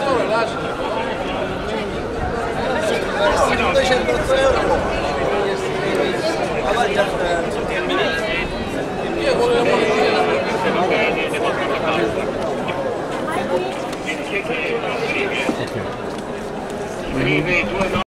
200 euro.